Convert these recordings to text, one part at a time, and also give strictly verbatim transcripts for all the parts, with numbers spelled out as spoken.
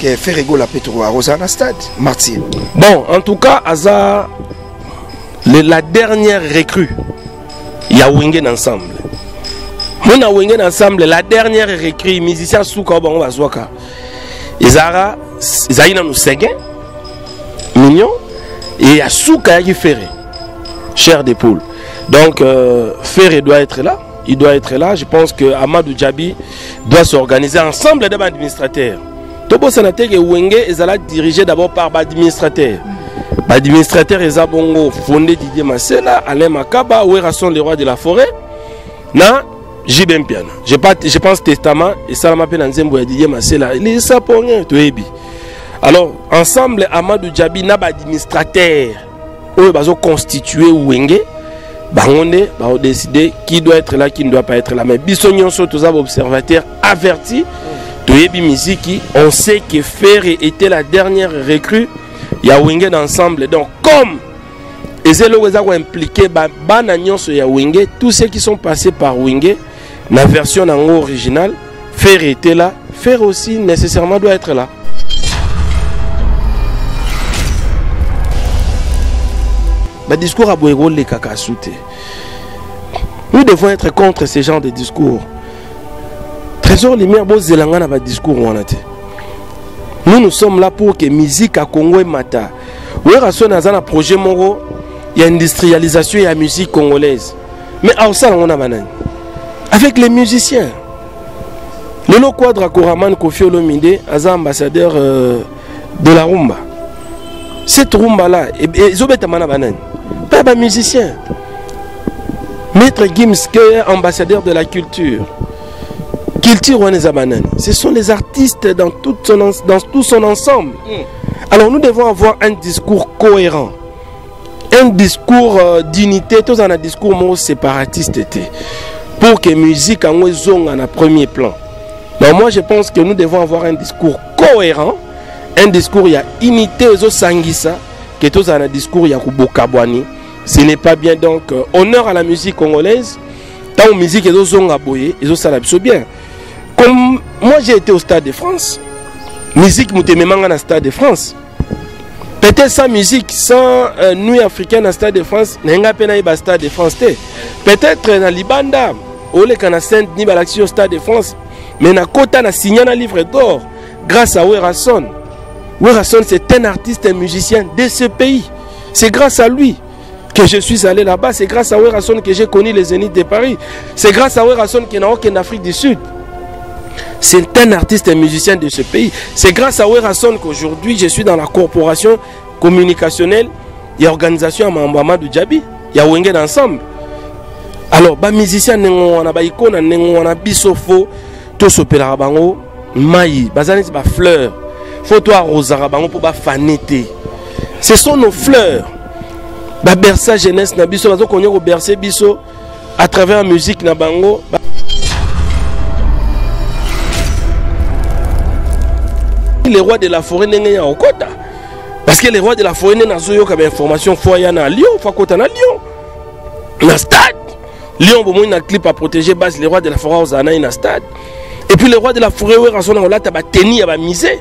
Est-ce que Ferre Gola peut trouver à Rosana Stade, Martin? Bon, en tout cas, Azar, la dernière recrue, il y a Wingué ensemble. Nous avons Wingué ensemble, la dernière recrue, musicien Souka, on va voir. Zara, Zaïna nous ségué, mignon, et à Souka qui Ferre, chair de poule. Donc, euh, Ferre doit être là. Il doit être là. Je pense que Amadou Djabi doit s'organiser ensemble devant l'administrateur. Tobo Sénateur et Wengue, ils allaient diriger d'abord par l'administrateur. L'administrateur, ils ont fondé Didier Masela, Alain Makaba, Werrason, les rois de la forêt. Non, j'ai bien bien. Je pense testament et ça m'appelle Nzembo Didier Masela. Il est ça pour rien, tu es bien. Alors, ensemble, Amadou Djabi n'a pas d'administrateur. Eux, ils ont constitué Wengue. Bah on est, bah on décide qui doit être là, qui ne doit pas être là. Mais Bissonion sont tous observateurs avertis de Yebi Miziki. On sait que Ferre était la dernière recrue. Il y a Wingué ensemble. Donc comme les élèves ont impliqué, bah Bananion sur Wingué, tous ceux qui sont passés par Wingué, la version en originale, Ferre était là, Ferre aussi nécessairement doit être là. Le discours à Boéro, les caca souté. Nous devons être contre ce genre de discours. Trésor Lumière, beau Zélanga n'a pas de discours. Nous, nous sommes là pour que la musique à Congo et Mata. Nous sommes dans un projet Moro, il y a l'industrialisation et la musique congolaise. Mais à ça, on a banane. Avec les musiciens. Le Loquadra Koraman Koffi Olomide, Azar ambassadeur de la rumba. Cette rumba-là, ils ont été à banane. Pas de musicien. Maître Gimske, ambassadeur de la culture. Culture Wannezabanan. Ce sont les artistes dans tout son, dans tout son ensemble. Alors nous devons avoir un discours cohérent. Un discours d'unité. Tous en a discours mot séparatiste. Pour que la musique en Wezong en a premier plan. Donc moi je pense que nous devons avoir un discours cohérent. Un discours, il y a unité aux Sanguissa. Que tous en a discours, il y a Kabouani. Ce n'est pas bien, donc euh, honneur à la musique congolaise. Tant musique et zong aboyé, et zo bien. Comme moi j'ai été au Stade de France, musique mouté memanga na Stade de France. Peut-être sans musique, sans euh, nuit africaine na Stade de France, n'enga pena iba Stade de France té. Peut-être na Libanda, au le kana Saint Denis balaxi au Stade de France, mais na kota na signé na livre d'or grâce à Werrason. Werrason c'est un artiste et musicien de ce pays. C'est grâce à lui que je suis allé là-bas, c'est grâce à Werrason que j'ai connu les Zénith de Paris. C'est grâce à Werrason qu'il n'y a aucun Afrique du Sud. C'est un artiste et musicien de ce pays. C'est grâce à Werrason qu'aujourd'hui je suis dans la corporation communicationnelle et organisation à Amadou Djabi. Il y a Wengué ensemble. Alors, les musiciens, les icônes, les bisofos, tous les pédarabango, maïs, les fleurs, les photos à Rosarabango pour fanéter. Ce sont nos fleurs. La berça jeunesse na biso bazo konyo ko bercer biso à travers la musique na bango. Les rois de la forêt n'enga ya okota parce que les rois de la forêt nazo yo ka ba information foya na Lyon fa kota na Lyon na stade Lyon bo moina clip à protéger base les rois de la forêt ozana na stade et puis les rois de la forêt we rasona olata ba tenir ba misé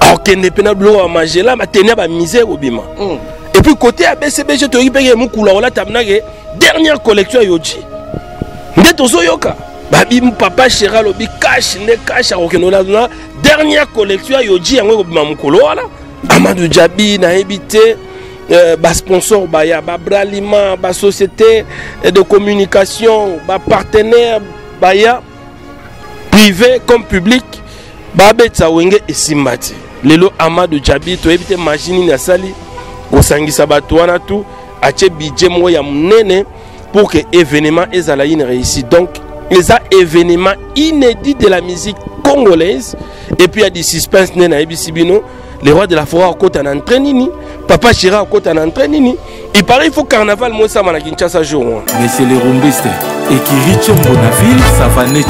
alors que ne penablo a manger là ba tenir ba misé obima. Et puis côté A B C B, je te répète que dernière collection à Yoji. Papa Chéri, lobi cash, ne cash à Rokenolazuna. Dernière collection à Yoji, en gros, Mamukoloala. Amadou Djabi, Nahébité, bas sponsor, Baya, Babra Lima, bas société de communication, bas partenaire, Baya, privé comme public, Babet Sawenge et Simbati. Lelo Amadou Djabi, tu évites Magini Nassali. Au Sangisa Batouana tout, à Tchébidje Moya Mounene, pour que l'événement Ezalaïne réussisse. Donc, les événements inédits de la musique congolaise, et puis il y a des suspens, les rois de la forêt au côté en entraînini, Papa Chéri au côté en entraînini. Il paraît qu'il faut carnaval, moi ça m'a la Kinshasa jour. Mais c'est les rumbistes, et qui riche en Bonaville, ça va naître.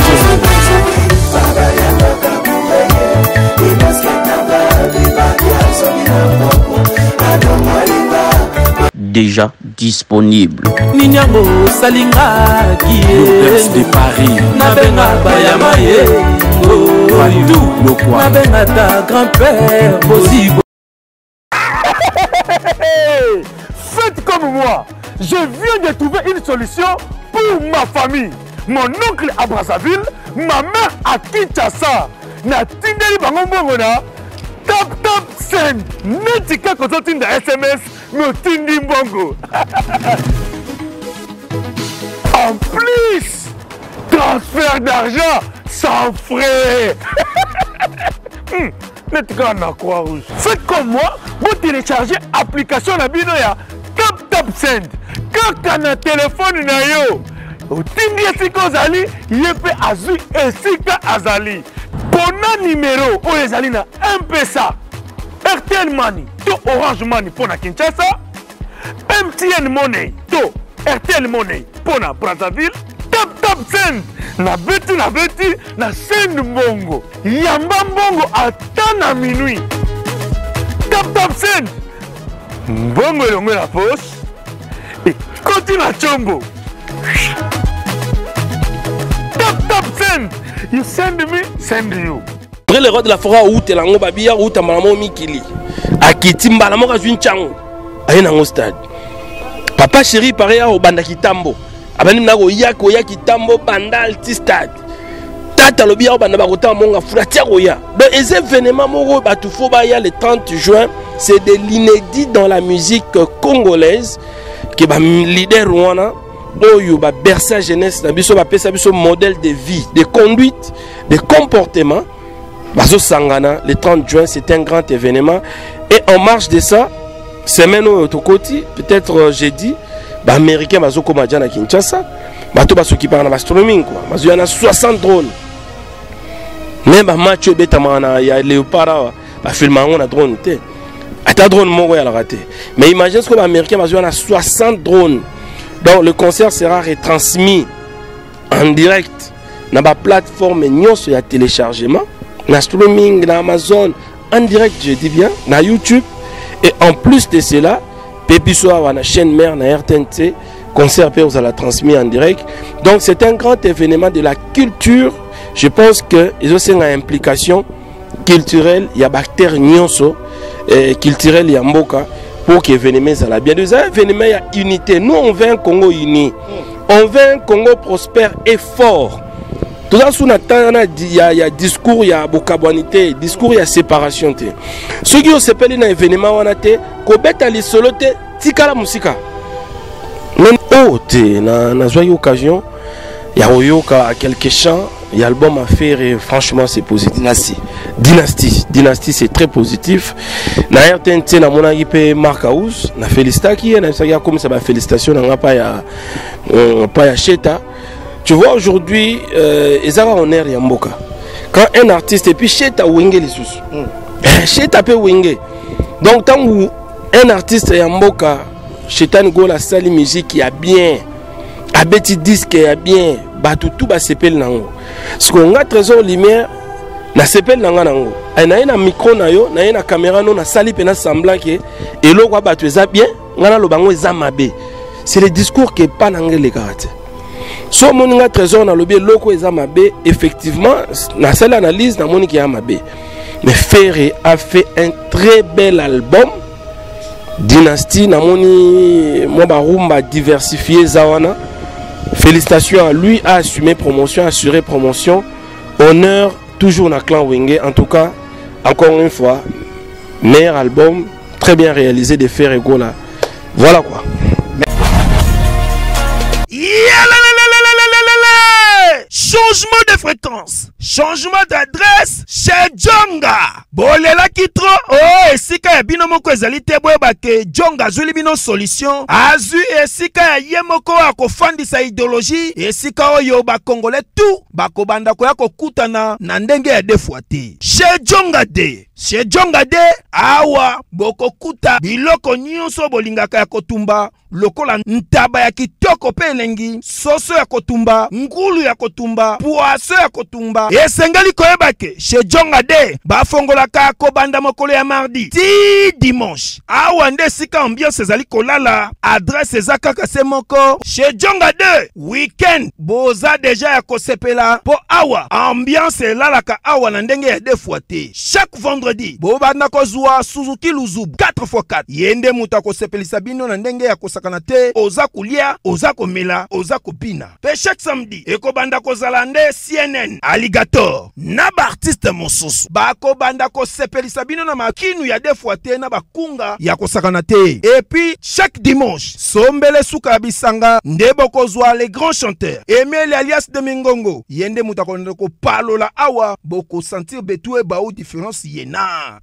Déjà disponible. Ninyambo Salinga qui est de Paris. Nabenga Bayamaye. Bandou, ma benata, grand-père, possible. Faites comme moi. Je viens de trouver une solution pour ma famille. Mon oncle à Brazzaville, ma mère à Kinshasa. Na tindeli bango mbongona. Top Top Send. Netika kozo tinda S M S, me tindi mbongo. En plus, transfert d'argent sans frais. Netika na croix rouge. Faites comme moi, vous téléchargez l'application na bino ya Top Top Send. Kaka na téléphone na yo. Otingi esika ozali, ye pe azwi esika azali. Bona numéro oyo ezali na M P S A, R T N Money to Orange Money pona Kinshasa, M T N Money to R T N Money pona Brazzaville. Top Top Send na beti na beti na send mbongo. Yamba mbongo ata na minuit. Top Top Send. Mbongo elongo na poche. Et continue na chombo. Top Top Send. You send me, send you. Après le roi de la forêt où t'es là, on va bien où t'as maman Mikili. A qui timbalamor a joué chango. Aïe dans mon stade. Papa Chéri pareil au bandakitambo. Abanim nago yako yakitambo bandal tistad. Tata lobi au bandabagota monga furatia goya. Donc les événements moro batufobaya ya le trente juin, c'est de l'inédit dans la musique congolaise que bah leader rwanda. Oyo ba bercer jeunesse na biso ba pesa biso modèle de vie, de conduite, de comportement. Bazo sangana le trente juin, c'est un grand événement et en marge de ça, semaine au Tokoti, peut-être jeudi, ba américain bazo koma dia na Kinshasa, ba to baso ki par na streaming quoi. Bazo yana soixante drones. Même ba match betama na ya leopara, ba filmango na drone te. Ata drone moko ya la raté. Mais imagine ce que ba américain bazo yana soixante drones. Donc le concert sera retransmis en direct dans la plateforme Nyonso ya téléchargement, na streaming, na Amazon, en direct, je dis bien, na YouTube. Et en plus de cela, Pépisoa wa na chaîne mère na R T N T, concert pe vous allez transmis en direct. Donc c'est un grand événement de la culture. Je pense que ils aussi ont une implication culturelle, il y a bactère Nyonso et culturelle ya mboka. Pour que l'événement soit bien. Nous avons un événement à unité. Nous, on veut un Congo uni. On veut un Congo prospère et fort. Tout ça, il y a discours, il y a bocabonité, discours, il y a séparation. Ceux qui ont séparé dans l'événement, on a dit que les solos, c'est la musique. Même si on a eu l'occasion, il y a quelques chants, il y a l'album à faire et franchement, c'est positif. Dynastie, dynastie, c'est très positif. Na R T N T na mona yipe Mark House, na Félistaki, na ça comme ça va félicitations, na pas ya pas ya cheta. Tu vois aujourd'hui ezara en air ya mboka. Quand un artiste et puis cheta wenge les sous. Cheta pe wenge. Donc tant où un artiste ya mboka, cheta ngo la salle musique ya bien. A petit disque ya bien, ba tout tout ba sepel nango. Ce qu'on a Trésor Lumière na sepel nanga nango na na micro na yo na na caméra no na sali pe na semblant que eloko abatu eza bien ngana lo bango eza mabe. C'est le discours que pas nanga les caractères so moninga Trésor na lobi eloko eza mabe. Effectivement na celle analyse na moni ki ya mabe, mais Ferre a fait un très bel album Dynastie na moni mo ba rumba diversifié zawana. Félicitations à lui, a assumé promotion, assuré promotion, honneur toujours dans le clan Wingué. En tout cas, encore une fois, meilleur album, très bien réalisé de Ferre Gola. Voilà quoi. Changement de fréquence, changement d'adresse chez Djonga. Bolela kitro, oh esika ya bino moko ezali te boye ba ke Djonga azuli bino solution. Azu esika ya ye moko akofandisa idéologie, esika oyo ba Congolais tout ba kobanda ko ya kokutana na ndenge ya defuate. Chez Djonga de, chez Djonga de awa boko kuta biloko nyonso bolingaka ya kotumba. Lokola ntaba ya kitoko pe elengi, soso ya kotumba, ngulu ya kotumba, poaso ya kotumba. Esengeli koyebake chez Djonga de. te bafongola ka kobanda mokolo ya mardi ti dimanche awa nde sika ambiance ezali kolala adresse eza kaka se moko Chez Djonga deux weekend boza deja ya kosepela po awa ambiance elalaka awa na ndenge ya deux fois te chaque vendredi bobanda kozwa Suzuki Luzubu quatre fois quatre yende muta kosepelisa bino na ndenge ya kosakana te oza kulia oza komela oza kopina pe chaque samedi ekobanda kozala nde C N N Alligator na ba artiste mosusu bakobanda kosepelisa bino na makinu ya deux fois te na bakunga ya kosakana te et puis chaque dimanche sombele Souka bisanga ndebo kozwa les grands chanteurs Emile alias de Mingongo yende muta konde ko palola awa boko sentir betu e baou différence yena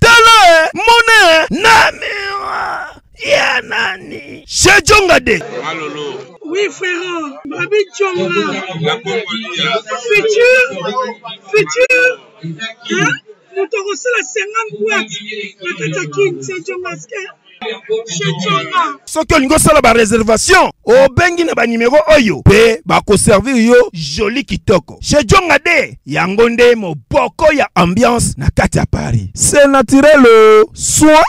tele mone namira yanani Chez Djonga de alolo. Oui, frère, Babi Djonga. Futur, futur, hein? Nous t'aurons la cinquante boîtes. Mais t'as qui, Chez Djonga, Chez Djonga. Sauf que nous avons la réservation. Au bengi na ba numéro oyo. Pe bako servir yo joli kitoko. Chez Djonga de yangonde mo boko ya ambiance na kati ya Paris. C'est naturel le soin.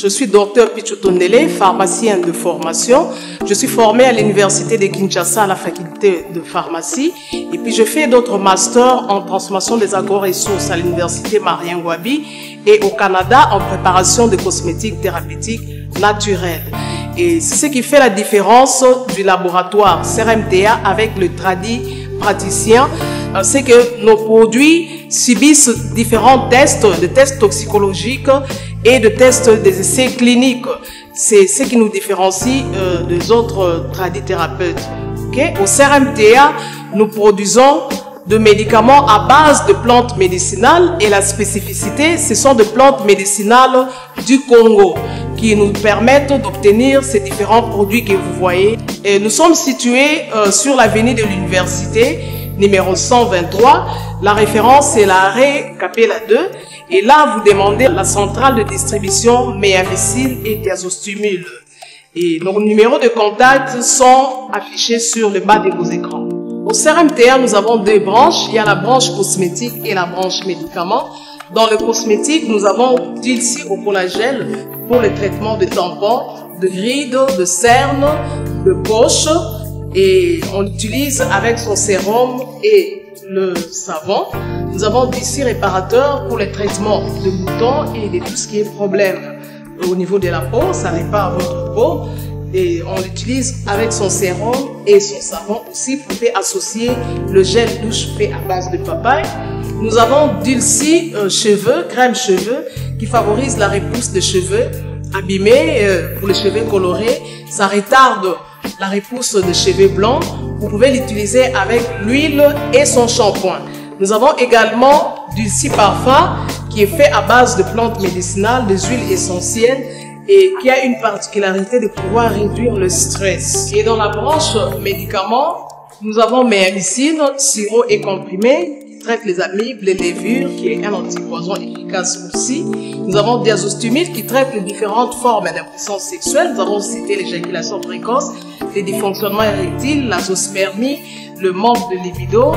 Je suis docteur Pichotondele, pharmacien de formation. Je suis formé à l'université de Kinshasa à la faculté de pharmacie. Et puis je fais d'autres masters en transformation des agro-ressources à l'université Marien Gouabi et au Canada en préparation de cosmétiques thérapeutiques naturelles. Et c'est ce qui fait la différence du laboratoire C R M T A avec le tradit praticien, c'est que nos produits subissent différents tests, des tests toxicologiques et de tests des essais cliniques. C'est ce qui nous différencie euh, des autres tradithérapeutes. Okay? Au C R M T A, nous produisons de médicaments à base de plantes médicinales et la spécificité, ce sont des plantes médicinales du Congo qui nous permettent d'obtenir ces différents produits que vous voyez. Et nous sommes situés euh, sur l'avenue de l'université numéro cent vingt-trois. La référence est l'arrêt Capella deux. Et là, vous demandez la centrale de distribution Méamycine et Gazostimul. Et nos numéros de contact sont affichés sur le bas de vos écrans. Au C R M T A, nous avons deux branches. Il y a la branche cosmétique et la branche médicaments. Dans le cosmétique, nous avons Dulcy au collagène pour le traitement de tampons, de rides, de cernes, de poches. Et on l'utilise avec son sérum et le savon. Nous avons Dulcy réparateur pour le traitement de boutons et de tout ce qui est problème au niveau de la peau. Ça répare votre peau. Et on l'utilise avec son sérum et son savon aussi. Vous pouvez associer le gel douche fait à base de papaye. Nous avons Dulcy euh, cheveux, crème cheveux, qui favorise la repousse des cheveux abîmés euh, pour les cheveux colorés. Ça retarde la repousse des cheveux blancs. Vous pouvez l'utiliser avec l'huile et son shampoing. Nous avons également Dulcy parfum, qui est fait à base de plantes médicinales, des huiles essentielles, et qui a une particularité de pouvoir réduire le stress. Et dans la branche médicaments, nous avons Méamycine, sirop et comprimé, qui traite les amibes, les levures, qui est un antipoison efficace aussi. Nous avons Gazostimul, qui traite les différentes formes d'impuissance sexuelle. Nous avons cité l'éjaculation précoce, les dysfonctionnements érectiles, la zoospermie, le manque de libido,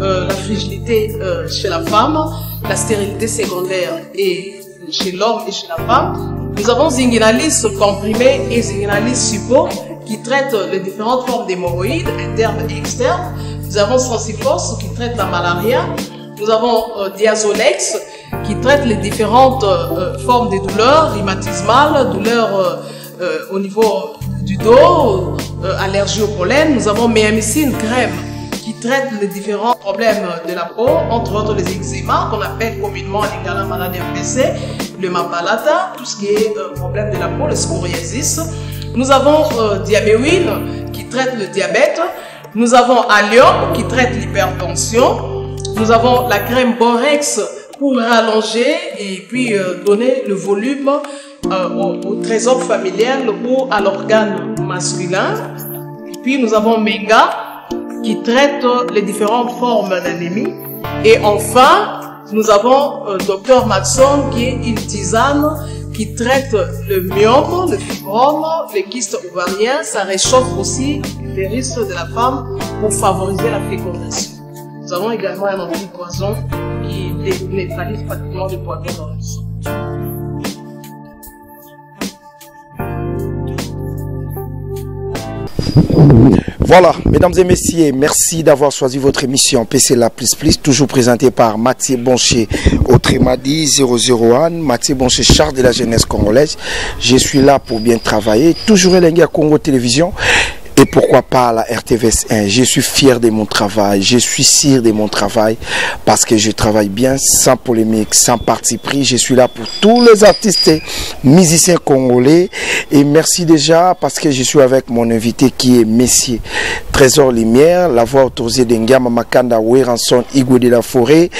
euh, la fragilité euh, chez la femme, la stérilité secondaire et chez l'homme et chez la femme. Nous avons Zinginalis comprimé et Zinginalis support qui traite les différentes formes d'hémorroïdes internes et externes. Nous avons Sensiforce qui traite la malaria. Nous avons euh, Diazolex qui traite les différentes euh, formes de douleurs rhumatismales, douleurs euh, euh, au niveau du dos, euh, allergie au pollen. Nous avons Méamycine crème qui traite les différents problèmes de la peau, entre autres les eczémas qu'on appelle communément la maladie M P C, le mabalata, tout ce qui est euh, problème de la peau, le scoriasis. Nous avons euh, Diabéwine qui traite le diabète. Nous avons Allium qui traite l'hypertension. Nous avons la crème Borex pour rallonger et puis euh, donner le volume euh, au, au trésor familial ou à l'organe masculin. Et puis nous avons Menga qui traite les différentes formes d'anémie. Et enfin, nous avons euh, Docteur Maxon qui est une tisane qui traite le myome, le fibrome, les kystes ovariens. Ça réchauffe aussi les risques de la femme pour favoriser la fécondation. Nous avons également un antipoison qui neutralise pratiquement le poison dans le sang. Voilà, mesdames et messieurs, merci d'avoir choisi votre émission P C L A plus plus, toujours présentée par Mathieu Boncher, autrement dit zéro zéro un, Mathieu Boncher, charge de la jeunesse congolaise. Je suis là pour bien travailler, toujours élingué à Congo Télévision. Et pourquoi pas la R T V S un? Je suis fier de mon travail, je suis sûr de mon travail, parce que je travaille bien, sans polémique, sans parti pris. Je suis là pour tous les artistes et musiciens congolais. Et merci déjà, parce que je suis avec mon invité qui est Messier Trésor Lumière, la voix autorisée de Ngama Makanda, Werrason, Igwe de la Forêt,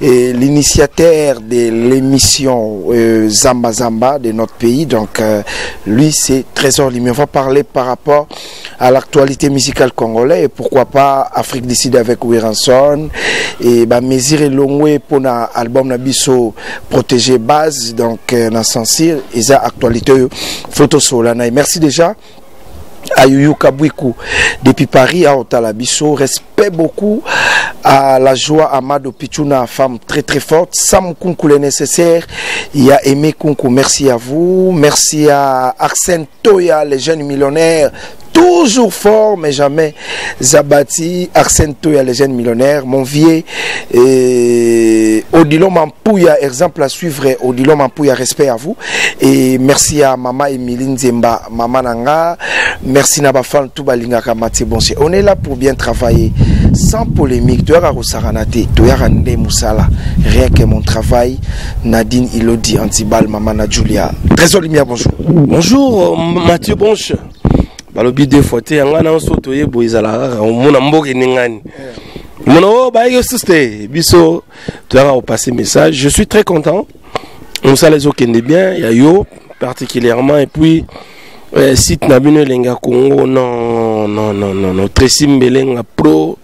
l'initiateur de l'émission euh, Zamba Zamba de notre pays. Donc euh, lui, c'est Trésor Lumière. On va parler par rapport à l'actualité musicale congolaise et pourquoi pas Afrique du Sud avec Werrason et bah Mésiré Longwe pour l'album Nabiso Protégé Base, donc Nasansir et sa actualité photo solana. Merci déjà à Youyou Kabwiku depuis Paris à Otalabiso, respect beaucoup à la joie Amadou Pichuna, femme très très forte, Sam Kunku le nécessaire, il y a Aimé Kunku, merci à vous, merci à Arsène Toya, les jeunes millionnaires, toujours fort, mais jamais Zabati, Arsène Toya, les jeunes millionnaires, mon vieux, et Odilon Mampouya, exemple à suivre, Odilon Mampouya, respect à vous, et merci à Maman Emiline Zemba, Maman Nanga, merci Nabafan, Toubalinga Kamati Bonse. On est là pour bien travailler, sans polémique, Toyara Rosaranate, Toyara Nde Moussala, rien que mon travail, Nadine Ilodi, Antibal, Maman Julia. Trésor Lumière, bonjour. Bonjour, Mathieu Bonche. Balobi deux fois te anga na soto yebo izala mona mboke ningani mona o ba yo sister biso tu as passé message. Je suis très content, on ça les okende bien ya yo particulièrement et puis site na bino lenga Congo non non non non très simbelenga pro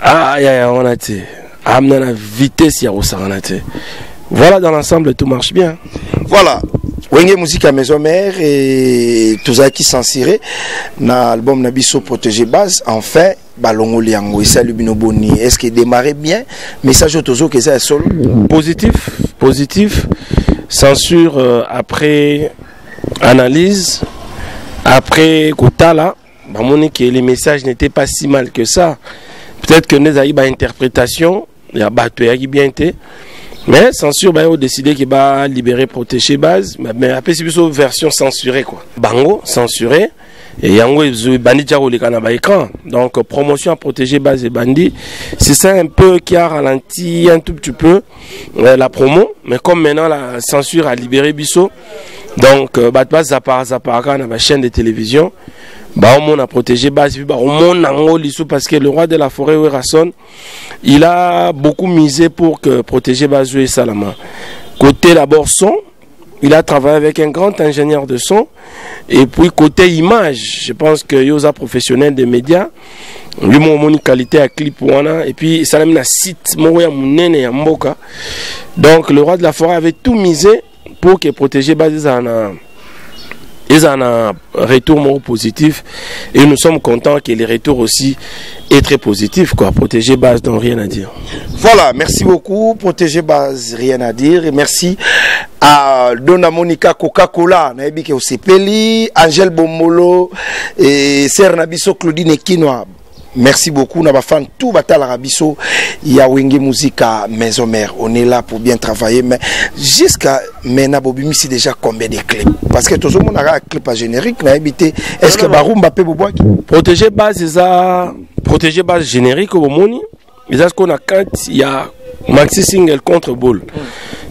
ah ya ya on a te amna na vitesse ya osarana te. Voilà, dans l'ensemble tout marche bien. Voilà. Wingué musique à Maison-Mère et tout ça qui s'en tirait. Dans l'album Nabiso Protégé Base, enfin, Balongo Liango, salut Bino Boni. Est-ce qu'il démarrait bien? Message au Tozo que ça est solo. Positif, positif. Censure euh, après analyse, après Koutala, bah, que les messages n'étaient pas si mal que ça. Peut-être que nous avons une interprétation, il y a Batoya qui bien été. Mais censure, bah, ils ont décidé qu'ils va libérer, protéger base. Mais après, c'est plutôt version censurée, quoi. Bango, censuré. Et Yango, ils ont bandit, les canabas écran. Donc, promotion à protéger base et bandit. C'est ça un peu qui a ralenti un tout petit peu euh, la promo. Mais comme maintenant, la censure a libéré Bissot. Donc, euh, bah, bah, Zapara, Zapara, on a la chaîne de télévision. Bah, on a protégé base, bah, on a l'issue parce que le roi de la forêt, Werrason, il a beaucoup misé pour que protéger base et Salama. Côté d'abord son, il a travaillé avec un grand ingénieur de son. Et puis côté image, je pense que Yosa professionnel des médias, lui mon qualité à clip et puis Salamina site Moroya Mounene et Mboka. Donc le roi de la forêt avait tout misé pour que protéger base en ils en ont un retour positif et nous sommes contents que les retours aussi aient très positifs. Quoi. Protéger base, donc rien à dire. Voilà, merci beaucoup. Protéger base, rien à dire. Et merci à Dona Monica Coca-Cola, Naibike Osepeli, Angèle Bomolo, et Serre Nabiso Claudine Kinoa. Merci beaucoup, Nabafan, tout Batal Arabiso, Yawenge Musique à Maison-Mère. On est là pour bien travailler, mais jusqu'à maintenant, Bobimi, c'est déjà combien de clips? Parce que tout le monde a un clip à générique, n'a habité. Est-ce que Baroumba peut boire? Protéger base, c'est ça. Protéger base générique au Moni. Mais ce qu'on a quand il y a maxi single contre ball.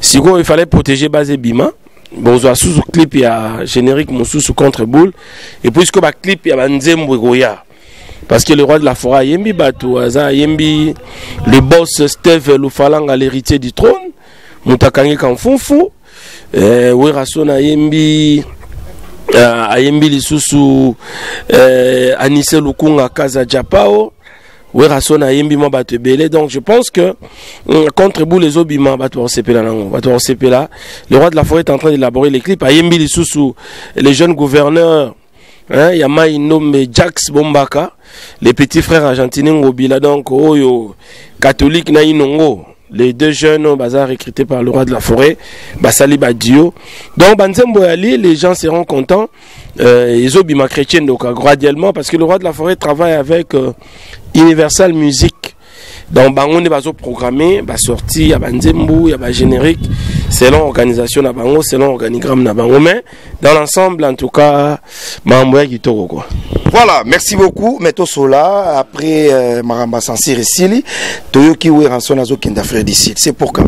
Si il fallait protéger base et Bima. Bon, soit sous clip, il y a générique, mon sous contre ball. Et puisque ma clip, il y a Nzembo Goya. Parce que le roi de la forêt, Yembi Batou, Azar, Yembi, le boss Steve Loufalang à l'héritier du trône, Moutakangi Kanfonfou, Werrason à Yembi, à Yembi Lissousou, Anissé Lukunga Kaza Djapao, Werrason a yimbi ma batte belé. Donc je pense que contre bout les obima bato cepela nango bato cepela. Le roi de la forêt est en train d'élaborer les clips. A yimbi les sous les jeunes gouverneurs. Hein, yama nommé Jax Bombaka, les petits frères argentiniens Ngobila donc oyo catholique na inongo. Les deux jeunes bazar recrutés par le roi de la forêt, Basali Badio. Donc Banzembo Ali, les gens seront contents. Euh, ils ont bima chrétien donc graduellement parce que le roi de la forêt travaille avec euh, Universal Music. Donc bango ne bazo programmé, ba sorti ya Banzembo, ya ba générique selon organisation na bango, selon organigramme na bango mais dans l'ensemble en tout cas mambo ya kitoko quoi. Voilà, merci beaucoup. Mettons cela après euh, Maramba Sansir et Sili. Toyoki Werrason Azokenda Afrique du Sud. C'est pourquoi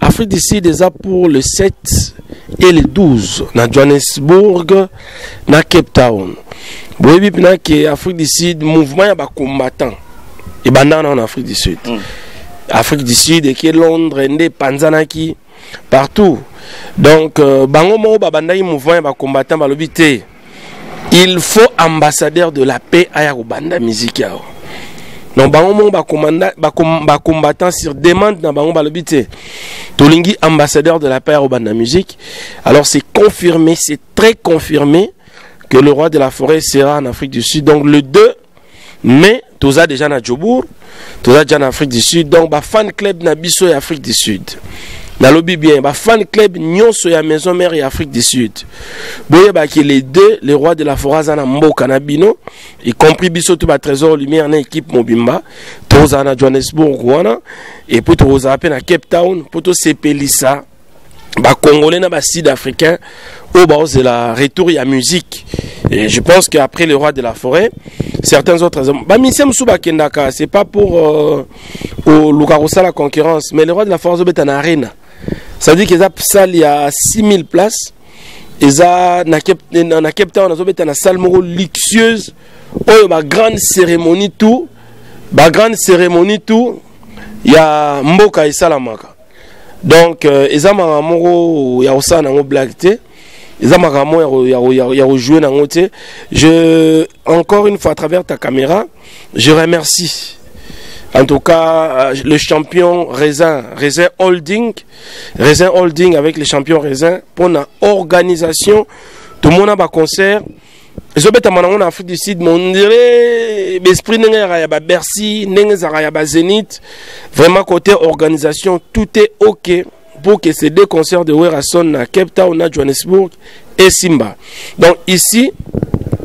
Afrique du Sud déjà pour le sept et le douze. Na Johannesburg, na Cape Town. Boyebi pina que Afrique du Sud mouvement ya ba combattant. Et bandana en Afrique du Sud. Mm. Afrique du Sud et qui Londres, Ndé, Panzanaki, partout. Donc euh, bango mo ba bandai mouvement ba combattant ba lobité. Il faut ambassadeur de la paix à Yarubanda musique. Donc, bango ba commandant ba combattant sur demande dans bango ba lobité. Tolingi ambassadeur de la paix à Yarubanda musique. Alors c'est confirmé, c'est très confirmé que le roi de la forêt sera en Afrique du Sud. Donc le deux mai, toza déjà na Djobour, toza déjà en Afrique du Sud. Donc ba fan club na biso et Afrique du Sud. Na lobby bien, bah fan club nyonso ya Maison-Mère et Afrique du Sud. Boye bah qui les deux, les rois de la forêt zana mboka na bino, y compris biso tout ba Trésor Lumière na équipe mobimba, toza na Johannesburg wana, et puis toza appel na Cape Town, poto sepelisa, bah congolais na bah sud-africain, au bas c'est la retour ya musique. Et je pense qu'après le roi de la forêt, certains autres hommes. Bah Missem Souba Kendaka, c'est pas pour euh, au Lukarosa la concurrence, mais le roi de la forêt est en arène. Ça veut dire qu'il y a six mille places. Il y a une salle luxueuse. Une grande cérémonie tout. Une grande cérémonie tout. Il y a Mboka et Salamaka. Donc, il y a une blague. Il y a un joueur dans le je encore une fois, à travers ta caméra, je remercie. En tout cas, le champion Raisin, Raisin Holding, Raisin Holding avec les champions Raisin, pour la organisation, tout le monde a un concert. Je suis en Afrique du Sud, mais on dirait l'esprit de Bercy, de Zénith. Vraiment, côté organisation, tout est OK pour que ces deux concerts de Werrason à Cape Town, à Johannesburg et Simba. Donc ici,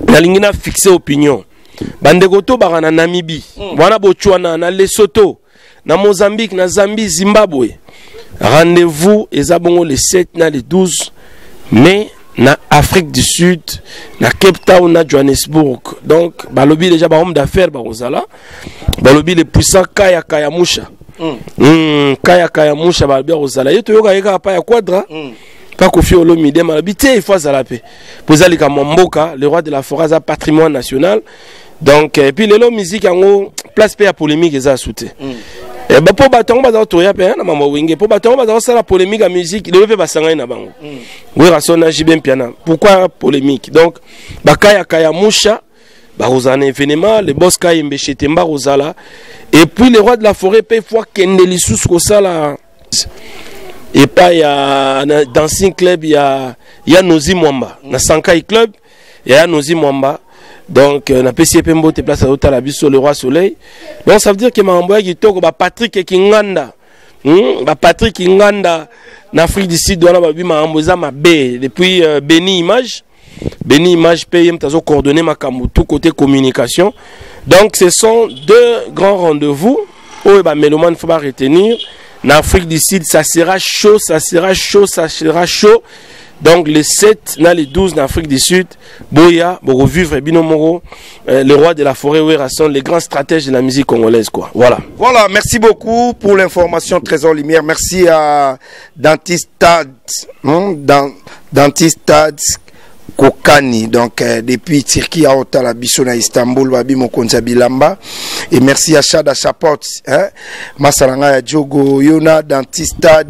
la ligne a fixé opinion. Bandegoto barana Namibie, wana Botswana, na Lesotho, na Mozambique, na Zambie, Zimbabwe. Rendez-vous ezabongo le sept na le douze mai na Afrique du Sud, na Cape Town, na Johannesburg. Donc balobi déjà ba homme d'affaires ba Rosala. Balobi le puissant Kaya Kaya Musha. Hmm Kaya Kaya Musha ba Rosala. Yeto yoka yeka pa ya quadra. Pas Koffi Olomide, il faut zalaper. Pour ça, le roi de la forêt a patrimoine national. Donc, et puis, les lois musique, en place paix à polémique, ils ont sauté. Et bien, pour battre, on va dans Toya, Wingué. Pour battre, on va dans la polémique à musique, le lever va s'engager dans Bango. Oui, Rassona, Jibem Piano. Pourquoi polémique? Donc, Bakaya Kaya Moucha, Barozana événement, le boss Kaya Mbechetemba Rosala. Et puis, le roi de la forêt, paye fois Kendelisous Kosala. Et pas il y a dancing club, il y a il y a Nozi Mwamba, na Sankai club, il y a Nozi Mwamba. Donc na P C P Mbo te place à Otala Biso le roi soleil. Donc ça veut dire que Mamboya Gitoko ba Patrick Kinganda. Hmm, ba Patrick Kinganda na Afrique du Sud wana ba bi Mamboza Mabé depuis euh, Béni Image. Béni Image P M tazo coordonné makambo tout côté communication. Donc ce sont deux grands rendez-vous. Oh ba Meloman faut pas retenir. En Afrique du Sud, ça sera chaud, ça sera chaud, ça sera chaud. Donc, les sept, les douze, en Afrique du Sud, Boya, Boruvivre, Binomoro, le roi de la forêt, Werrason, les grands stratèges de la musique congolaise, quoi. Voilà. Voilà, merci beaucoup pour l'information Trésor Lumière. Merci à Dantistad, hein, Dantistad Kokani, donc euh, depuis Turquie à Otala, Bissona, Istanbul, Babi Mokonza Bilamba. Et merci à Chada Chapot, hein, Masalanga Djogo Yona, Dantistad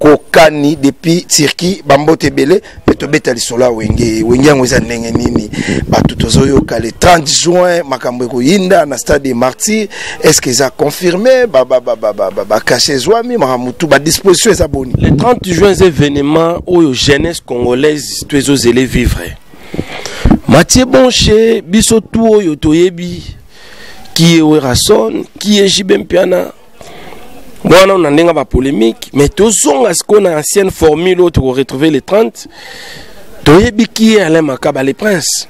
Kokani, depuis Turquie, Bambo Tebele. tobeta lisola wenge wenge yangoza ndenge nini batu tozoyoka le trente juin makambo koyinda na stade des martyrs est-ce que ça confirmé ba ba ba ba ba caché zwami maramutu ba disposition eza boni le trente juin événement oyo jeunesse congolaise tozo zélé vivre Mathieu Boncher biso tout oyo toyebi qui est Werrason qui est Jibempiana. Bon, on a une polémique, mais tout ce qu'on a ancienne formule, l'autre, on retrouver les trente. Toyebi qui est Alain Makaba, les princes.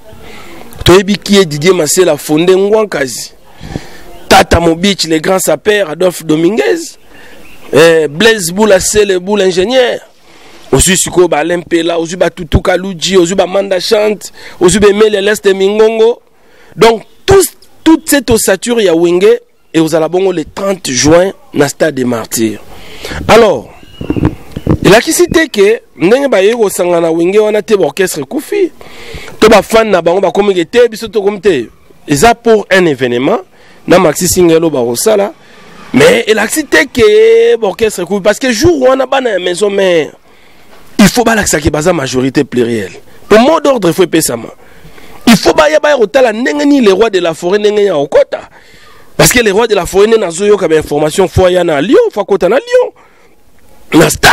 Toyebi qui est Didier Masela, fondé Ngwankazi. Tata Mobich, les grands sapeurs, Adolphe Dominguez. Eh, Blaise Boula, c'est le boule ingénieur. Osu Suko, Alain Pela, Osu Batutu Kalouji, Osu Bamanda Chante, Osu Bemele Leste Mingongo. Donc, tous, toute cette ossature, il y a Wingué. Et aux Alabongo le trente juin, na stade des martyrs. Alors, il a qui cité que, n'engue ba yego sangana wenge wana te orchestre Koffi. To ba fan na bango ba komigete biso to komte. Eza pour un événement, na maxi singelo ba rosala. Mais il a cité que orchestre Koffi parce que jour wana ba na Maison-Mère. Il faut ba laksa ke baza majorité plurielle. Pour mot d'ordre il faut pesa ma. Il faut ba ya ba rotala n'engue ni les rois de la forêt n'engue ya okota. Parce que les rois de la forêt n'ont pas d'informations. Il y a un lion, il y a un lion. Il y a un stade.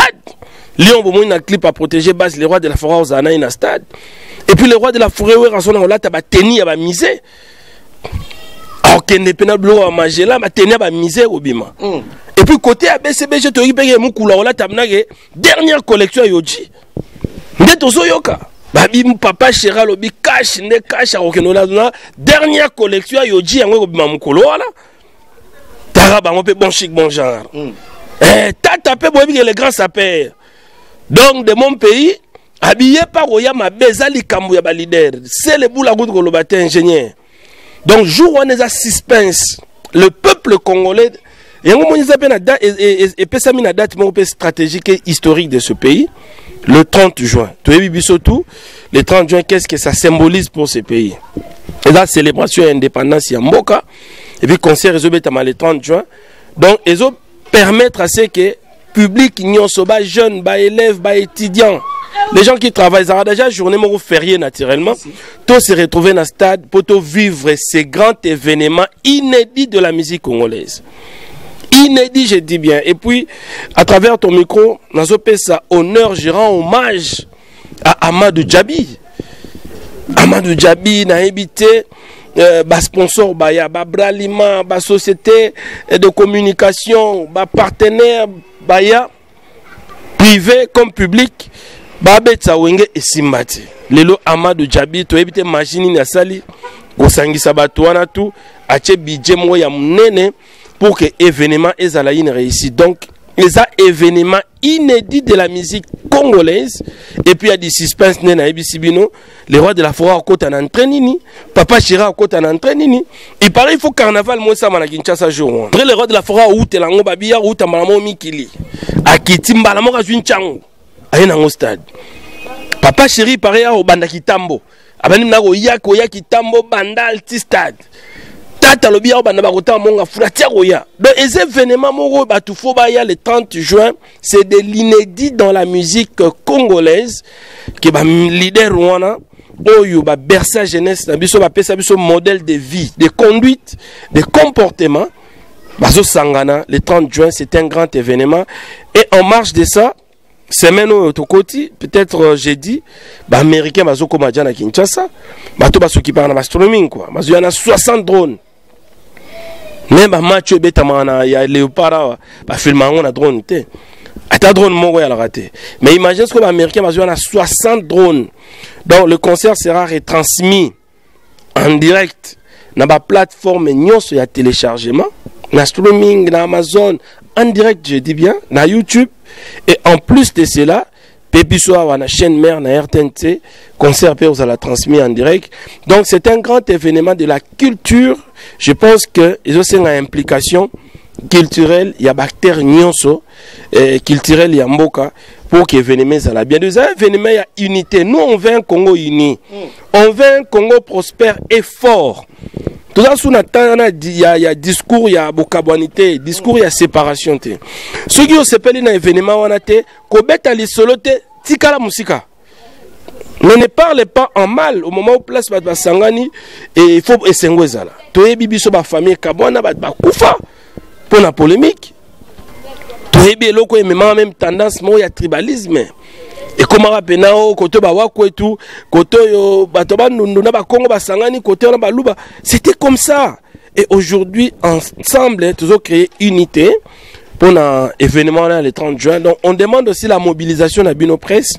Lion, il y a un clip à protéger. Base, les rois de la forêt, il y a un stade. Et puis les rois de la forêt, ils sont là, ils ont tenu, ils ont misé. Alors qu'ils n'ont pas de manger là, ils ont tenu, ils ont misé. Et puis côté A B C B, je te dis que ils ont dernière collection à Yoji. Ils ont Papa Chéri, lobi cash, ne cash, dernière collection à Yoji, yango bima mukolo wala. Taraba on peut bon chic bon genre. Eh tata pe bobi les grands sapeurs. Donc de mon pays, habillé par Oyama Bezali Kambu ya leader, c'est le boula gout ko lobate ingénieur. Donc jour on est à suspense, le peuple congolais yango monisa pe na date et pesa mi na date mo pe stratégique et historique de ce pays. Le trente juin, le trente juin, qu'est-ce que ça symbolise pour ce pays? Et la célébration indépendance, il y a Mboka, et puis le concert est le trente juin. Donc, ils ont permettre à ce que le public, les jeunes, les élèves, les étudiants, les gens qui travaillent, ils ont déjà une journée fériée naturellement, tous se retrouvent dans le stade pour vivre ces grands événements inédits de la musique congolaise. Inédit, je dis bien. Et puis, à travers ton micro, nous avons ça honneur, je rends hommage à Amadou Djabi. Amadou Djabi, n'a habité, euh, bah sponsor, bah ya, bah bralima, bah société de communication, bah partenaire, bah ya, privé comme public, bah betsa wenge et simbati. Lelo Amadou Djabi, tu habité Majini Nasali, Gosangi Sabatuana tout, Ache Bidjemo ya Mounene. Pour que l'événement Ezalaïne réussisse. Donc, les événements inédits de la musique congolaise. Et puis, il y a des suspens, les rois de la forêt au côté en entraînini. Papa Chira au côté en entraînini. Il paraît qu'il faut carnaval, moi, ça, Manakinchasa, jour. Après, les rois de la forêt au côté, l'ango babia, au côté, malamo, mikili. Akiti, malamo, rajunchango. Aïe, dans le stade. Papa Chéri, pareil, au bandakitambo. Abanim, nago, yako, yakitambo, bandal, tistad. Donc les événements le trente juin, c'est de l'inédit dans la musique congolaise qui est leader Rwanda, bercer jeunesse, modèle de vie, de conduite, de comportement. Le trente juin, c'est un grand événement. Et en marge de ça, semaine au Tokoti, peut-être jeudi, les Américains sont à Kinshasa, ils sont occupés en astronomie, ils ont soixante drones. Même à Mathieu Boncher, il y a Léopard, il filme un drone. Il y a un drone qui a raté. Mais imaginez ce que les Américains ont soixante drones. Donc le concert sera retransmis en direct dans la plateforme Nyonso, il y a téléchargement, dans le streaming, dans Amazon, en direct, je dis bien, dans YouTube. Et en plus de cela, Pépissoa, la chaîne mère, la R T N T, concert, vous allez la transmettre en direct. Donc, c'est un grand événement de la culture. Je pense que, ils ont une implication culturelle, il y a bactère nyonso, culturelle, il y a mboka, pour que l'événement soit bien. Deux événements, il y a unité. Nous, on veut un Congo uni. On veut un Congo prospère et fort. Tout ça, il y a discours, il y a bokabwanité, discours, il y a séparation. Ceux qui ont séparé dans l'événement, on a été, qu'on bête à l'isolé, tika la musique. Mais ne parle pas en mal au moment où place va sangani et il faut essengo ezala. Toye bibiso ba famille kabona ba kufa pour la polémique. Toye bi eloko et même tendance mo ya tribalisme. Et comment rappeler nao koto ba wako et tout koto yo ba toba nuna ba kongo ba sangani koto na ba luba. C'était comme ça. Et aujourd'hui ensemble nous avons créé unité. Pour l'événement le trente juin, donc on demande aussi la mobilisation de la Bino Presse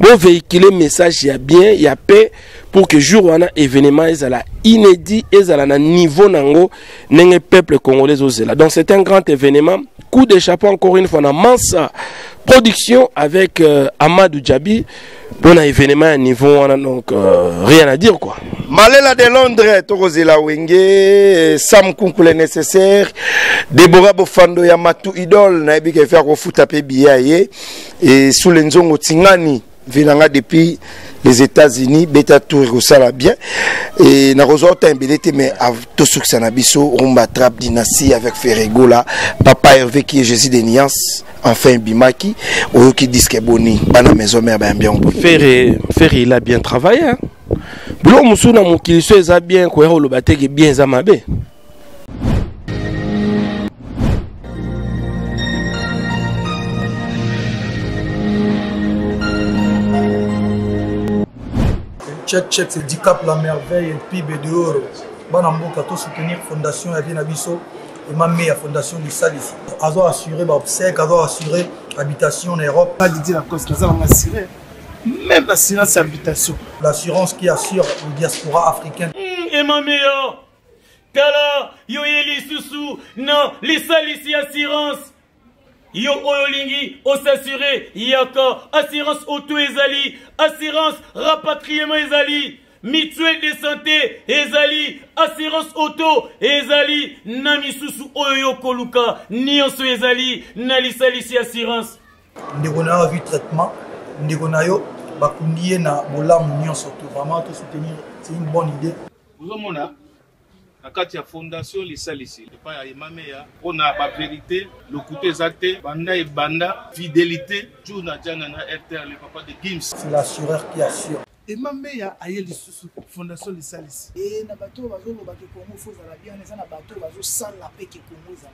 pour véhiculer le message, il y a bien, il y a paix, pour que jour où on a événement, ils sont inédits, ils sont à niveau nango, n'engagent peuple congolais aussi là. Donc c'est un grand événement. Coup de chapeau encore une fois, on a Mansa production avec euh, Amadou Djabi pour un événement à niveau, on a donc euh, rien à dire quoi. Malela de Londres, Torozela Wingué, Sam Kunkoule nécessaire, Deborah Bofando Yamatou Idol, Naibi qui fait refout à Pébiaye, et sous l'enzongo Tingani, Vilanga depuis les États-Unis, Beta Tour Rosala bien, et Narozo Timbelete, mais à Tosuk Sanabiso, Rumba Trap Dynastie avec Ferre Gola, Papa Hervé qui est Jésus de Nians, enfin Bimaki, Oyoki Disque Boni, Bana Maison-Mère, Ben Bien. Ferre, Ferre, il a bien travaillé, hein? Boulot Moussouna Moukiliso est bien, Kouero Lobate est bien Zamabé. Check, check, c'est Dicap la merveille, et puis de dehors. Bon, on a tout soutenir la fondation Avien Abisso et ma meilleure fondation du Salis. Azar assuré, obsèque, Azar assuré, habitation en Europe. Pas de dire la cause, Azar on assuré. Même l'assurance habitation. L'assurance qui assure le diaspora africain. Et ma meilleure, Kala, yo yeli susu, non, les Salis assurance. Yo oyolingi, os assuré, yaka, assurance auto ezali, assurance rapatriement ezali, mutuelle de santé ezali, assurance auto ezali, nami susu oyo koluka, nionso ezali, nali salisi assurance. Ndegona vu traitement, ndegona yo, bakundiye na bola mounion surtout, vraiment tout soutenir, c'est une bonne idée. Vous avez la fondation les salissés. On a la vérité, le coup de banda et banda, fidélité, tout n'a R T L, le papa de Gims. C'est l'assureur qui assure. Et ma mère a eu la fondation les salissés. Et na bateau bazo le bateau Congo faut la bien, les na bateau bazo sans la paix que Congo ça.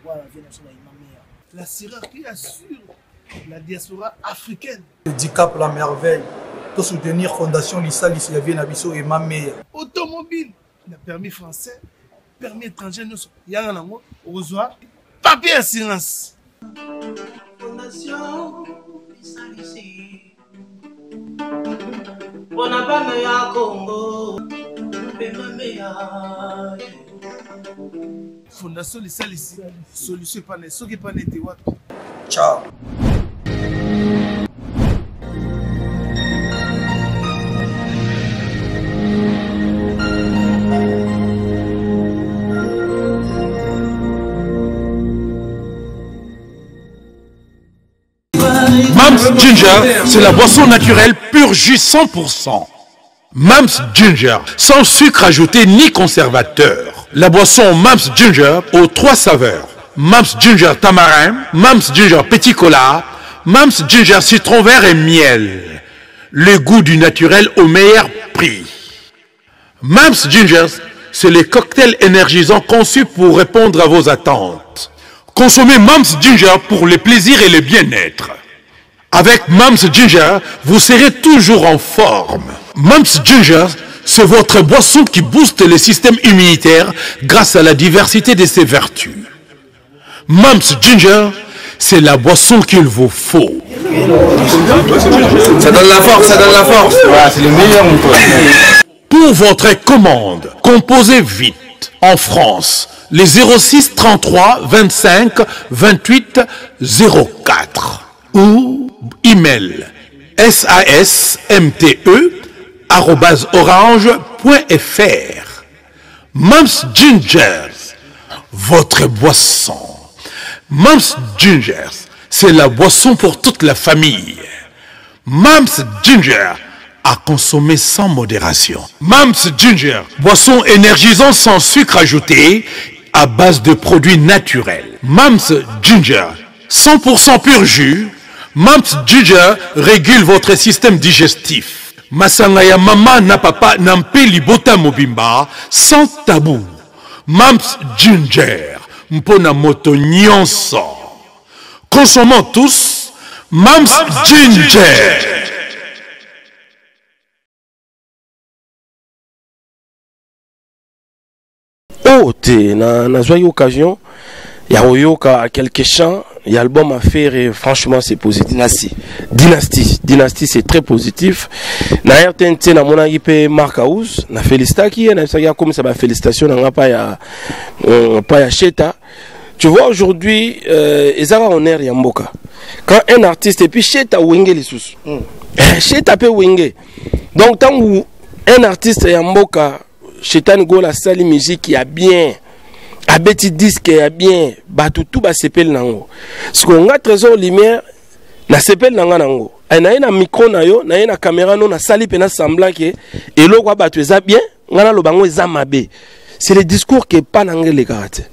Pourquoi la vie nationale ma mère? L'assureur qui assure la diaspora africaine. Le Dicap la merveille. Pour soutenir fondation les salissés, il y a Nabiso et ma mère. Automobile. Le permis français, permis étranger, nous sommes là, au soir, papier assurance. Fondation, ici, on n'a pas meilleur Congo, mais meilleur. Fondation, les salles ici, solution pas les, ceux qui pas les témoins. Ciao. Mams Ginger, c'est la boisson naturelle pur jus cent pour cent. Mams Ginger, sans sucre ajouté ni conservateur. La boisson Mams Ginger aux trois saveurs. Mams Ginger tamarin, Mams Ginger petit cola, Mams Ginger citron vert et miel. Le goût du naturel au meilleur prix. Mams Ginger, c'est les cocktails énergisants conçus pour répondre à vos attentes. Consommez Mams Ginger pour le plaisir et le bien-être. Avec Mams Ginger, vous serez toujours en forme. Mams Ginger, c'est votre boisson qui booste le système immunitaire grâce à la diversité de ses vertus. Mams Ginger, c'est la boisson qu'il vous faut. Ça donne la force, ça donne la force. Voilà, c'est le meilleur, mon pote. Pour votre commande, composez vite. En France, les zéro six, trente-trois, vingt-cinq, vingt-huit, zéro quatre. Ou email samte arobase orange point fr. Mams Ginger, votre boisson. Mams Ginger, c'est la boisson pour toute la famille. Mams Ginger, à consommer sans modération. Mams Ginger, boisson énergisante sans sucre ajouté, à base de produits naturels. Mams Ginger, cent pour cent pur jus. Mams Ginger régule votre système digestif. Masanga ya mama na papa nampe libota mobimba sans tabou. Mams Ginger mpona moto nyonso. Consommons tous Mams, Mams Ginger. Ginger. Oh, t'es na na joyeuse occasion. Il y a Oyoka à quelques chants, il y a l'album à faire et franchement c'est positif. Dynastie. Dynastie. Dynastie c'est très positif. Na R T N T na mon équipe Marc House, na félicita qui est, na ça comme ça va félicitations, na pas ya pas ya cheta. Tu vois aujourd'hui euh ezara on air ya mboka. Quand un artiste et puis cheta wenge les sous. Cheta pe wenge. Donc tant où un artiste ya mboka, cheta ngola sali musique ya bien. A petit disque y a bien, bah tout tout bah s'appelle nango. Ce qu'on a Trésor Lumière, na s'appelle nanga nango. Et na y na micro na yo, na y na caméra non, na sali pena semblant que et l'eau quoi bah tu es bien, ngana lo bango es amabé. C'est le discours qui est pas nangé les caractères.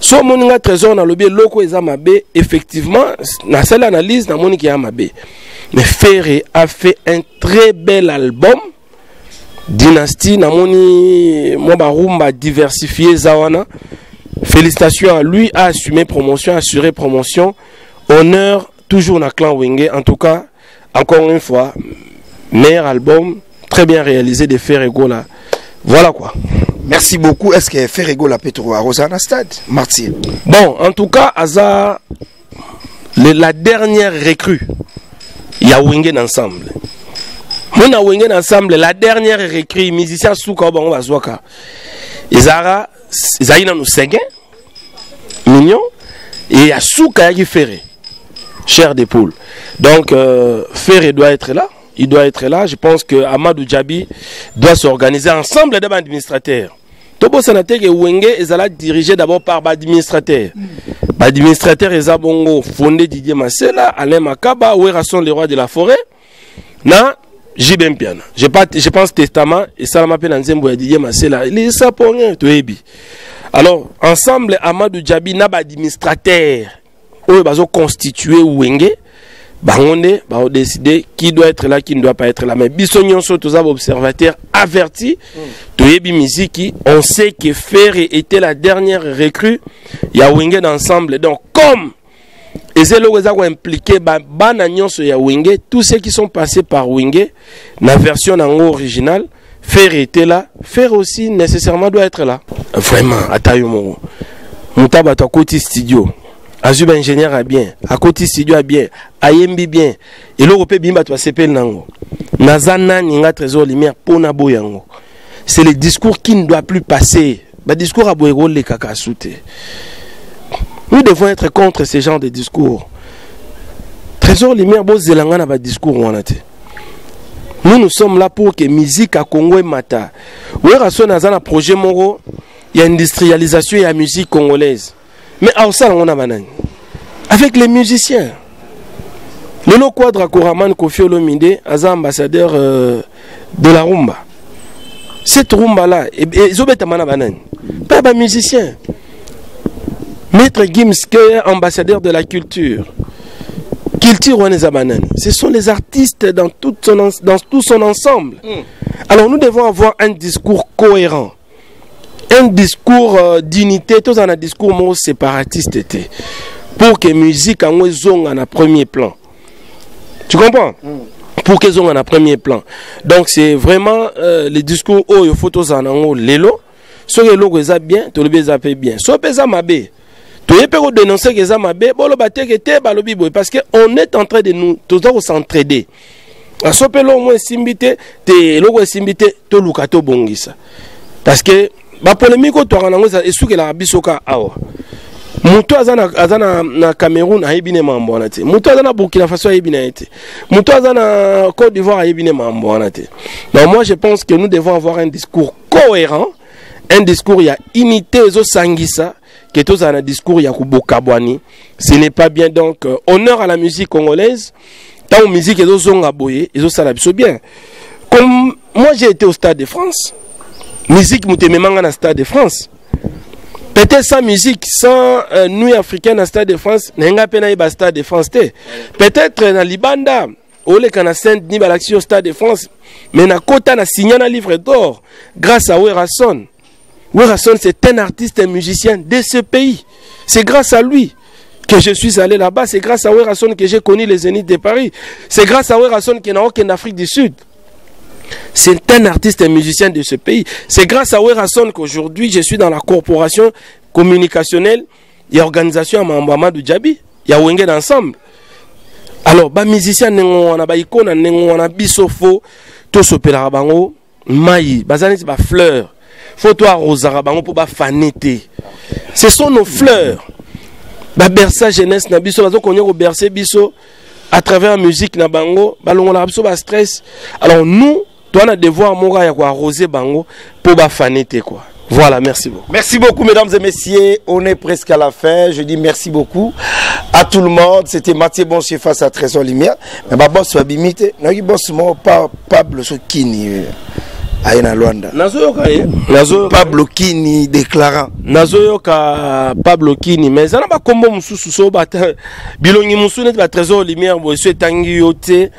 So mon nga Trésor na lobby l'eau quoi es amabé. Effectivement, na celle analyse na moni qui est amabé. Mais Ferre a fait un très bel album. Dynastie, namoni, mon barumba diversifié zawana. Félicitations à lui, a assumé promotion, assuré promotion. Honneur, toujours na clan Wingué. En tout cas, encore une fois, meilleur album, très bien réalisé de Ferre Gola. Voilà quoi. Merci beaucoup. Est-ce que Ferre Gola peut trouver à Rosana Stade, Martyr? Bon, en tout cas, Azar, la dernière recrue, il y a Wingué ensemble. Nous avons ensemble la dernière recrue musicien Souka on va Zouaka. Izara, Zaina nous ségué, mignon, et à Souka qui Ferre, cher des poules. Donc euh, Ferre doit être là, il doit être là. Je pense que Amadou Djabi doit s'organiser ensemble devant l'administrateur. Tobo Sanate et Wenge Ezala dirigé d'abord par l'administrateur. L'administrateur Eza Bongo fondé Didier Masela, Alain Makaba, Werrason le roi de la forêt. Na j'ai bien piano. Je pense testament et ça m'a appelé Nzembo Didier Masela. Il est ça pour rien, tu es. Alors, ensemble, Amadou Djabi n'a pas d'administrateur. Où ils ont constitué Wenge. On a décidé qui doit être là, qui ne doit pas être là. Mais Bissonion, tous observateurs avertis. Tu es musique. On sait que Ferre était la dernière recrue. Il y a Wenge d'ensemble. Donc, comme. Et c'est là où ils ont impliqué Wingué, tous ceux qui sont passés par Wingué, la version en originale, Ferre était là, Ferre aussi nécessairement doit être là. Vraiment, à Taïmoro. Moutaba à côté studio, Azub ingénieur a bien, à côté studio a bien, à Yembi bien, et l'Europe bimba tu vas s'épeler nango. Nazana n'inga Trésor Lumière pour nabo yango. C'est le discours qui ne doit plus passer. Le discours à Boégo les caca souté. Nous devons être contre ce genre de discours. Trésor Lumière, Boz Zelanga n'a pas de discours. Nous, nous sommes là pour que musique à Congo et Mata. Où est-ce dans un projet Moro, il y a industrialisation et la musique congolaise. Mais à ça, on a banane. Avec les musiciens. Le lo quadra Koraman Koffi Olomide, Azar ambassadeur euh, de la rumba. Cette rumba-là, ils ont été banane. Pas de musiciens. Maître Gimske, ambassadeur de la culture. Culture Wanesa Banane. Ce sont les artistes dans tout son, dans tout son ensemble. Mm. Alors nous devons avoir un discours cohérent. Un discours euh, d'unité. Tous en a discours mot séparatiste était. Pour que musique en zone en a premier plan. Tu comprends? Mm. Pour que zone en a premier plan. Donc c'est vraiment euh, les discours oh, il faut tous en haut l'élo. Si les logo est bien, tout le baiser bien. Si le mabé. Tu es pour dénoncer que ça m'a bé, bon le bâtiment était balobi boy parce que on est en train de nous tous s'entraider. À ce moment-là, moi simbité, te logo simbité, to lukato bongisa. Parce que ba polémique au tour en anglais, est sûr que l'Arabie soka awa. Muto azana azana na Cameroun a ebine mambo na te. Muto azana Burkina Faso a ebine te. Muto azana Côte d'Ivoire a ebine mambo na te. Donc moi je pense que nous devons avoir un discours cohérent, un discours il y a unité zo sangisa. Que tous dans un discours Yakubo Kabwani, ce n'est pas bien. Donc euh, honneur à la musique congolaise. Tant musique et aux ongaboyé, et aux salabso bien. Comme moi j'ai été au Stade de France, musique m'était même dans le Stade de France. Peut-être sans musique, sans euh, nuit africaine à Stade de France, n'enga pena iba Stade de France té. Peut-être na Libanda, ole kana Saint-Denis ba l'action Stade de France, mais na kota na signé na livre d'or grâce à Werrason. Werrason c'est un artiste et musicien de ce pays. C'est grâce à lui que je suis allé là-bas, c'est grâce à Werrason que j'ai connu les Zénith de Paris. C'est grâce à Werrason que n'a aucun Afrique du Sud. C'est un artiste et musicien de ce pays. C'est grâce à Werrason qu'aujourd'hui, je suis dans la corporation communicationnelle et organisation à Amadou Djabi. Il y a Wingué ensemble. Alors, les musiciens, on a des icônes, on a des bisofos, tous au Pélarabango, maïs, basanis, bas fleurs. Faut toi rosarabango pour bas fanété. Ce sont nos fleurs. Bas bersa jeunesse, na biso, baso qu'on y a au bercé biso. À travers la musique, nabango, balon la abso bas stress. Alors nous, on a devoir mora ya arroser bango pour ba fanété quoi. Voilà, merci beaucoup. Merci beaucoup mesdames et messieurs, on est presque à la fin. Je dis merci beaucoup à tout le monde. C'était Mathieu Boncher face à Trésor Lumière. Mais ba boss wa bimité, na ki boss mo pa Pablo Sokini. Aina Luanda. Nazoyoka eh. Nazoyoka Pablo Kini déclarant. Nazoyoka Pablo Kini mais ça n'a pas combo mususu so bata bilongi musu net ba Trésor Lumière bo so tangi yote.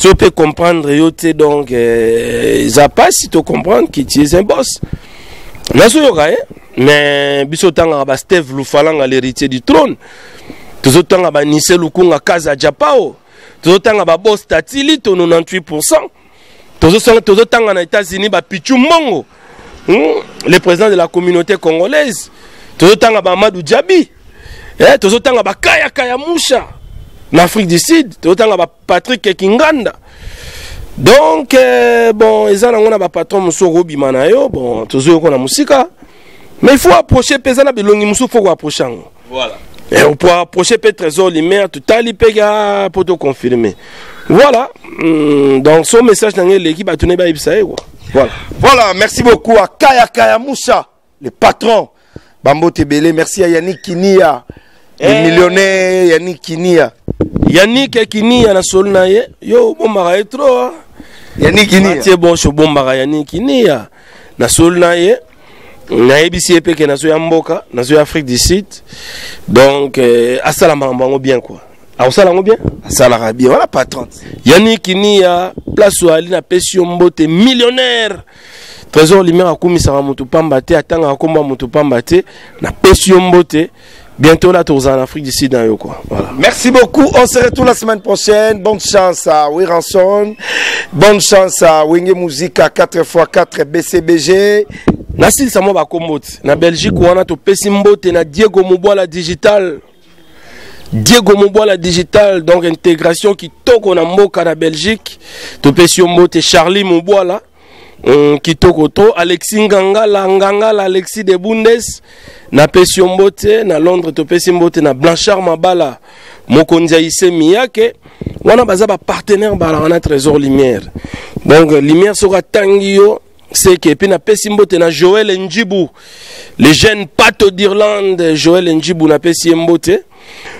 Si on peut comprendre, donc, euh, ça passe si tu comprends que tu es un boss. Mais, bisotan a Steve Loufalang à l'héritier du trône. Tout autant a Nissé Lukung à Kaza Japao. Tout autant a Boss Tatili, ton quatre-vingt-dix-huit pour cent. Tout autant en États-Unis, Pichu Mongo, le président de la communauté congolaise. Tout autant a Amadou Djabi. Tout autant a Kaya Kaya Moucha. En Afrique du Sud, tout autant là Patrick Kinganda. Donc euh, bon, ils ont un patron Mousso Robi Manayo, bon, toujours qu'on a musique. Mais il faut approcher Pesana Belongi Mousso, il faut approcher. Voilà. Et on peut approcher Trésor Lumière, tout à l'Ipega pour te confirmer. Voilà. Donc son message dans l'équipe a tourné par Ibsaé. Voilà. Voilà, merci beaucoup à Kaya Kaya Moussa, le patron Bambo Tebele. Merci à Yannick Kinia. Le millionnaire Yannick Kinia. Yannick Kinia na solnaye yo bombara etro. Yannick Kinia. C'est bon je bombara Yannick Kinia na solnaye na ebisi peke na zo mboka na zo Afrique du Sud. Donc asala mambango bien quoi. A osala ngo bien? Asala bien voilà patron. Yannick Kinia place wa ali na pesio mbote millionnaire. Trésor Lumière akumisaka mutu pamba te atanga akomba mutu pamba te na pesio mbote. Bientôt là, tu es en Afrique d'ici dans quoi. Voilà. Merci beaucoup. On se retrouve la semaine prochaine. Bonne chance à Werrason. Bonne chance à Wingué Musique à quatre fois quatre B C B G. Nassil Samoba Komot. Na Belgique, on a tout Pessimbote. Na Diego Mouboala Digital. Diego Mouboala Digital. Donc, intégration qui toque en Moka na Belgique. Tout Pessimbote. Charlie Mouboala. Qui tokoto Alexis Ngangala Ngangala Alexis de Bundes na Pesiombote na Londres to Pesimbote na Blanchard Mabala Mokondia Issé Miyake wana baza ba partenaire bala wana Trésor Lumière donc Lumière sera tangio c'est que puis na Pesimbote na Joël Ndjibu les jeunes pato d'Irlande Joël Ndjibu na Pesimbote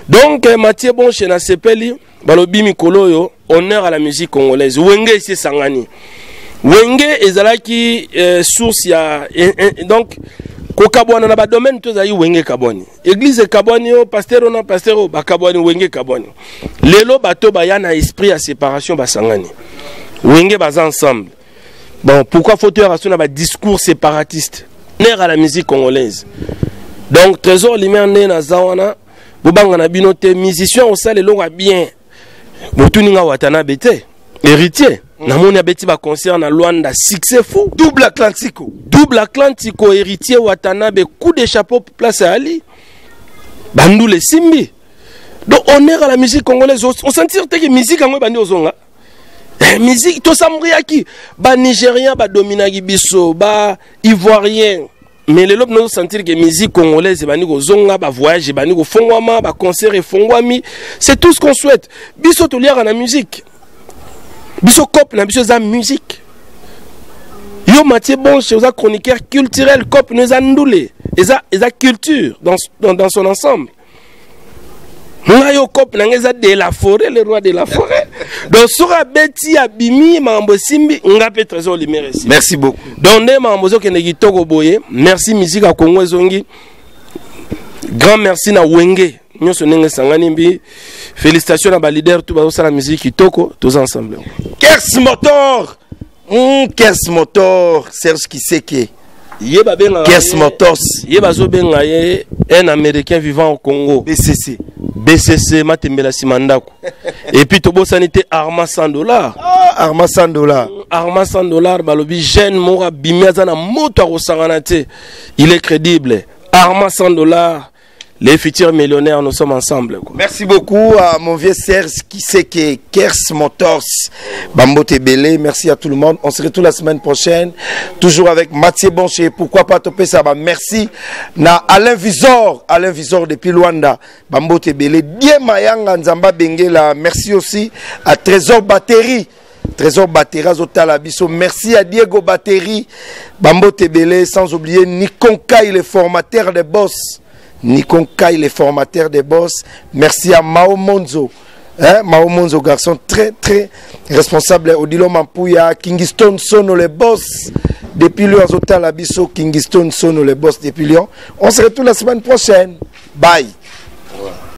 donc Mathieu Boncher na Sepeli balobi mikolo yo honneur à la musique congolaise Wingué ici sangani Wenge ezalaki source ya donc kokabwana na ba domaine to zayi wenge kaboni église kaboni o pasteur na pasteur ba kaboni wenge kaboni lelo bato ba ya na esprit ya séparation basangani wenge baza ensemble bon pourquoi faut-il rassona ba discours séparatiste nerf à la musique congolaise donc Trésor Lumière né na zawana bobanga na bino te musicien au sale lo wa bien botuninga watana bete héritier Namoni abeti ba concert na Luanda successful double Atlantico double Atlantico héritier Watanabe coup de chapeau place à Ali Bandou le Simbi donc honneur à la musique congolaise on sentir que musique en bandi ozonga musique to samria ki ba nigérien ba dominaki biso ba ivoirien mais les lobes nous sentir que musique congolaise bandi ozonga ba voyage bandi ko fongwama ba concert et fongwami c'est tout ce qu'on souhaite biso to lier à la musique biso cop na biso za musique yo Mathieu Bonche oza chroniqueur culturel cop nous a ndoulé eza eza culture dans dans, dans son ensemble na yo cop na ngeza de la forêt le roi de la forêt donc sura beti abimi mambo simbi ngape Trésor Lumière merci beaucoup donc ne mambo zo ke ne kitoko boye merci musique a Kongo zongi Grand merci na Wingué. Nous félicitations à leader tout ba la musique toko tous ensemble. Qu'est-ce motor? Qu'est-ce motor? Serge Kiseke. Qu'est-ce motor? Yebazo bengaye un américain vivant au Congo. B C C. B C C Matembela Simandako. Et puis Tobo Sanité Arma cent dollars. Ah, Arma cent dollars. Arma cent dollars balobi jeune mora bimiaza na moto rosanganate. Il est crédible. Arma cent dollars. Les futurs millionnaires, nous sommes ensemble. Quoi. Merci beaucoup à mon vieux Serge qui sait que Kers Motors, Bambo Tebele. Merci à tout le monde. On se retrouve la semaine prochaine, toujours avec Mathieu Boncher. Pourquoi pas topé ça? Bah, merci. Na Alain Visor, Alain Visor depuis Luanda, Bambo Tebele. Bien Mayanga Nzamba Bengela. Merci aussi à Trésor Batterie. Trésor Batera Zotalabiso. Merci à Diego Batterie, Bambo Tebele. Sans oublier Nikonka, il est formateur des boss. Nikon Kai, les formateurs des boss. Merci à Mao Monzo. Hein? Mao Monzo, garçon très très responsable. Odilo Mampouya, Kingston Sono, les boss. Depuis Lyon, Zota Labiso, Kingston Sono, les boss depuis Lyon. On se retrouve la semaine prochaine. Bye.